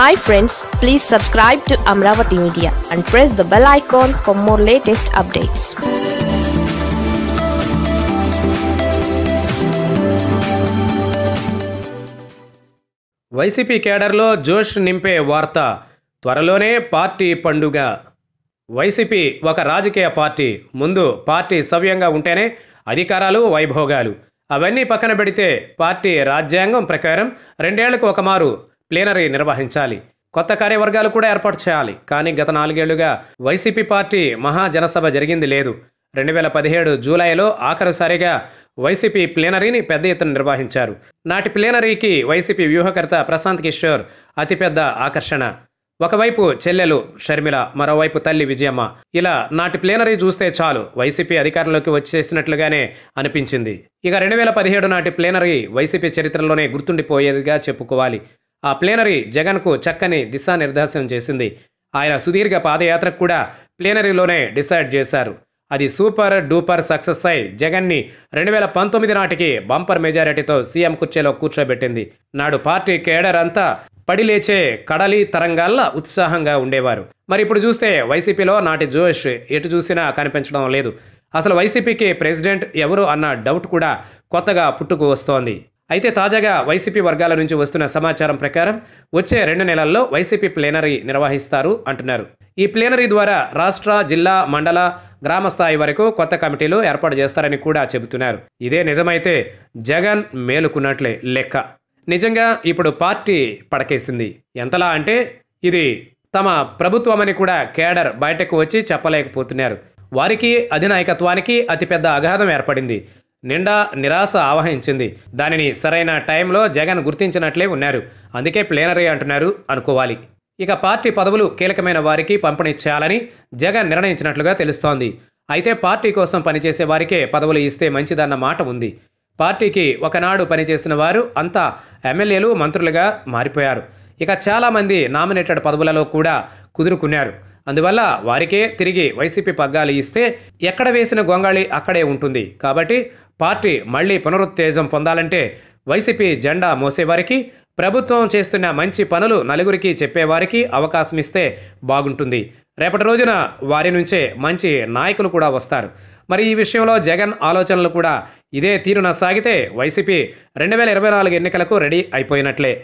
Hi friends, please subscribe to Amravati Media and press the bell icon for more latest updates. YCP కేడర్లో జోష్ నింపే వార్త. త్వరలోనే party పండుగ. వైసీపీ ఒక రాజకీయ పార్టీ. ముందు పార్టీ సవ్యంగా ఉంటేనే అధికారాలు, వైభోగాలు అవన్నీ పక్కన పెడితే పార్టీ రాజ్యాంగం ప్రకారం 2 ఏళ్లకు ఒకమారు ప్లీనరీ నిర్వహించాలి. కొత్త కార్యవర్గాలు కూడా ఏర్పాటు చేయాలి. కానీ గత 4 ఏళ్లుగా వైసీపీ పార్టీ మహాజనసభ జరిగింది లేదు. 2017 జూలైలో ఆఖరిసారిగా వైసీపీ ప్లీనరీని పెద్ద ఎత్తున నిర్వహించారు. నాటి ప్లీనరీకి వైసీపీ వ్యూహకర్త ప్రశాంత్ కిషోర్ అతిపెద్ద ఆకర్షణ. ఒకవైపు చెల్లెలు షర్మిల, మరోవైపు తల్లి విజయమ్మ. ఇలా నాటి ప్లీనరీ చూస్తే చాలు వైసీపీ అధికారంలోకి వచ్చేసినట్లుగానే అనిపించింది. ఇక 2017 నాటి ప్లీనరీ వైసీపీ చరిత్రలోనే గుర్తుండిపోయేదిగా చెప్పుకోవాలి. ఆ ప్లీనరీ జగన్కు చక్కని దిశానిర్దేశం చేసింది. ఆయన సుదీర్ఘ పాదయాత్రకు కూడా ప్లీనరీలోనే డిసైడ్ చేశారు. అది సూపర్ డూపర్ సక్సెస్ అయి జగన్ని 2019 నాటికి బంపర్ మెజారిటీతో సీఎం కుర్చీలో కూర్చోబెట్టింది. నాడు పార్టీ కేడర్ అంతా పడిలేచే కడలి తరంగాల్లా ఉత్సాహంగా ఉండేవారు. మరి ఇప్పుడు చూస్తే వైసీపీలో నాటి జోష్ ఎటు చూసినా కనిపించడం లేదు. అసలు వైసీపీకి ప్రెసిడెంట్ ఎవరు అన్న డౌట్ కూడా కొత్తగా పుట్టుకు వస్తోంది. అయితే తాజాగా వైసీపీ వర్గాల నుంచి వస్తున్న సమాచారం ప్రకారం వచ్చే 2 నెలల్లో వైసీపీ ప్లీనరీ నిర్వహిస్తారు అంటున్నారు. ఈ ప్లీనరీ ద్వారా రాష్ట్ర, జిల్లా, మండల, గ్రామ స్థాయి వరకు కొత్త కమిటీలు ఏర్పాటు చేస్తారని కూడా చెబుతున్నారు. ఇదే నిజమైతే జగన్ మేలుకున్నట్లే లెక్క. నిజంగా ఇప్పుడు పార్టీ పడకేసింది. ఎంతలా అంటే ఇది తమ ప్రభుత్వమని కూడా కేడర్ బయటకు వచ్చి చెప్పలేకపోతున్నారు. వారికి అధినాయకత్వానికి అతిపెద్ద అగాధం ఏర్పడింది. నిండా నిరాశ ఆవహించింది. దానిని సరైన టైంలో జగన్ గుర్తించినట్లే ఉన్నారు. అందుకే ప్లీనరీ అంటున్నారు అనుకోవాలి. ఇక పార్టీ పదవులు కీలకమైన వారికి పంపిణీ చేయాలని జగన్ నిర్ణయించినట్లుగా తెలుస్తోంది. అయితే పార్టీ కోసం పనిచేసే వారికే పదవులు ఇస్తే మంచిదన్న మాట ఉంది. పార్టీకి ఒకనాడు పనిచేసిన వారు అంతా ఎమ్మెల్యేలు, మంత్రులుగా మారిపోయారు. ఇక చాలామంది నామినేటెడ్ పదవులలో కూడా కుదురుకున్నారు. అందువల్ల వారికే తిరిగి వైసీపీ పగ్గాలు ఇస్తే ఎక్కడ వేసిన గొంగళి అక్కడే ఉంటుంది. కాబట్టి పార్టీ మళ్లీ పునరుత్తేజం పొందాలంటే వైసీపీ జెండా మోసేవారికి, ప్రభుత్వం చేస్తున్న మంచి పనులు నలుగురికి చెప్పేవారికి అవకాశం ఇస్తే బాగుంటుంది. రేపటి రోజున వారి నుంచే మంచి నాయకులు కూడా వస్తారు. మరి ఈ విషయంలో జగన్ ఆలోచనలు కూడా ఇదే తీరున సాగితే వైసీపీ 2024 ఎన్నికలకు రెడీ అయిపోయినట్లే.